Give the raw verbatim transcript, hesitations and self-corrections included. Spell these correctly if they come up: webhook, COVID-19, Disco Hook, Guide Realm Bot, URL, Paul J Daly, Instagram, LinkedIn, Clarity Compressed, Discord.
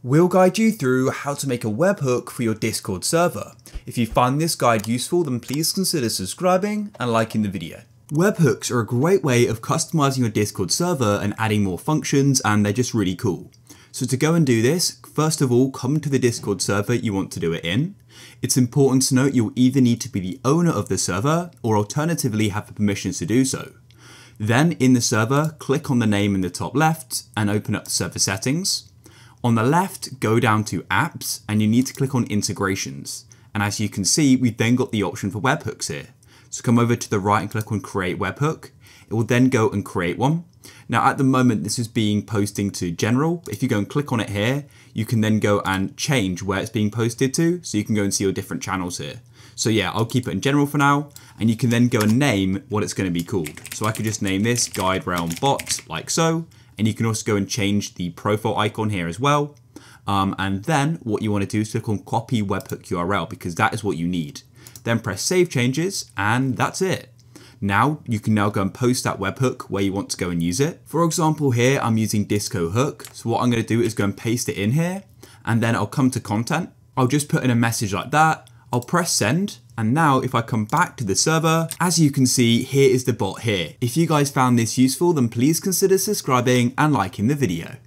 We'll guide you through how to make a webhook for your Discord server. If you find this guide useful, then please consider subscribing and liking the video. Webhooks are a great way of customizing your Discord server and adding more functions, and they're just really cool. So to go and do this, first of all, come to the Discord server you want to do it in. It's important to note you'll either need to be the owner of the server or alternatively have the permissions to do so. Then in the server, click on the name in the top left and open up the server settings. On the left, go down to apps and you need to click on integrations. And as you can see, we've then got the option for webhooks here. So come over to the right and click on create webhook. It will then go and create one. Now at the moment, this is being posting to general. If you go and click on it here, you can then go and change where it's being posted to. So you can go and see your different channels here. So yeah, I'll keep it in general for now. And you can then go and name what it's going to be called. So I could just name this Guide Realm Bot like so. And you can also go and change the profile icon here as well. Um, and then what you want to do is click on copy webhook U R L because that is what you need. Then press save changes and that's it. Now you can now go and post that webhook where you want to go and use it. For example, here I'm using Disco Hook. So what I'm going to do is go and paste it in here and then I'll come to content. I'll just put in a message like that. I'll press send. And now if I come back to the server, as you can see, here is the bot here. If you guys found this useful, then please consider subscribing and liking the video.